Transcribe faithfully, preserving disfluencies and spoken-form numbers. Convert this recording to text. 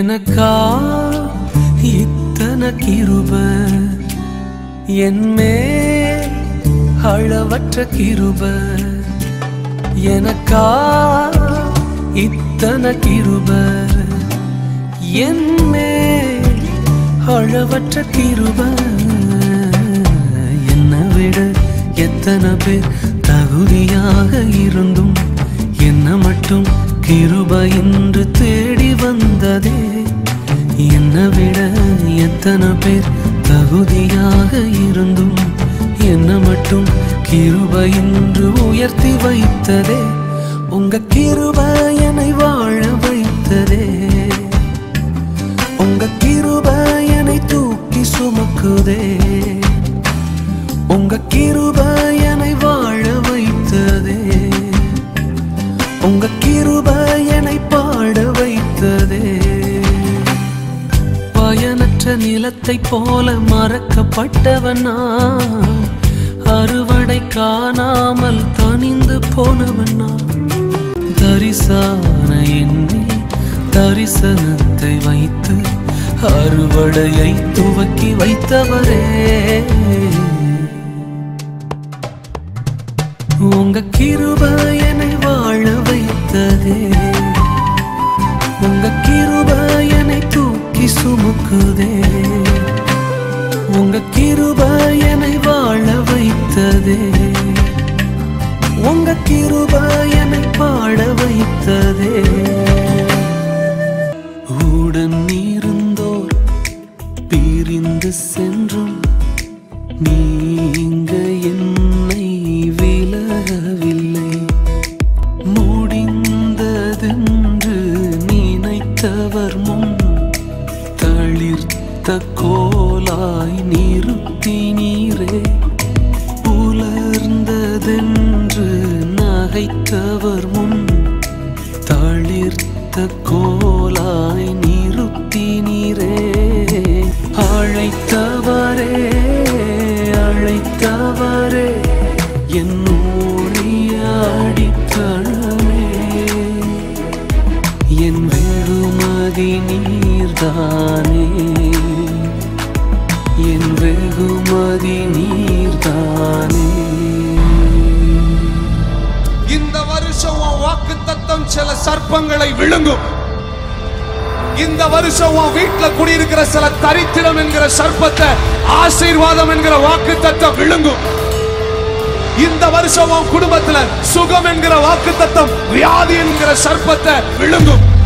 எனக்கா இத்தனை கிருபை, என் மேல் அளவற்ற கிருபை. எனக்கா இத்தனை கிருபை, என் மேல் அளவற்ற கிருபை. என்னை விட எத்தனை பேர் தகுதியாக இருந்தும் என்னை மட்டும் கிருபை என்று தேடி வந்ததே. என்னை விட எத்தனை பேர் தகுதியாக இருந்தும் என்னை மட்டும் கிருபை என்று உயர்த்தி வைத்ததே. உங்க கிருபை என்னை வாழ வைத்ததே. உங்க கிருபை என்னை தூக்கி சுமக்குதே. உங்க கிருபை என்னை வாழ வைத்ததே. உங்க கிருபை என்னை பாட வைத்ததே. பயனற்ற நிலத்தை போல மறக்கப்பட்டவனா, அறுவடை காணாமல் தனிந்து போனவனா, தரிசான எண்ணில் தரிசனத்தை வைத்து அறுவடையை துவக்கி வைத்தவரே. உங்க கிருபை என்னை வாழ வைத்ததே. உங்க கிருபை என்னை தூக்கி சுமக்குதே. உங்க கிருபை என்னை வாழ வைத்ததே. உங்க கிருபை என்னை பாட வைத்ததே. உடன் இருந்தோர் பிரிந்து சென்றும் நீங்க என்னை விலகவில்லை. முடிந்ததென்று நினைத்தவர் முன் தளிர்த்த கோலாய் நிறுத்தினீரே. புலர்ந்ததென்று நகைத்தவர் முன் தளிர்த்த கோலாய் நிறுத்தினீரே. அழைத்தவரே அழைத்தவரே என்னோடியாடித்தழமே. என் வெகுமதி நீர்தானே. என் வெகுமதி நீர்தானே. இந்த வருஷம் வாக்குத்தத்தம் சில சர்ப்பங்களை விழுங்கும். இந்த வருஷம் வீட்டுல குடியிருக்கிற சில தரித்திரம் என்கிற சர்ப்பத்தை ஆசீர்வாதம் என்கிற வாக்குத்தத்தம் விழுங்கும். இந்த வருஷம் குடும்பத்துல சுகம் என்கிற வாக்குத்தத்தம் வியாதி என்கிற சர்ப்பத்தை விழுங்கும்.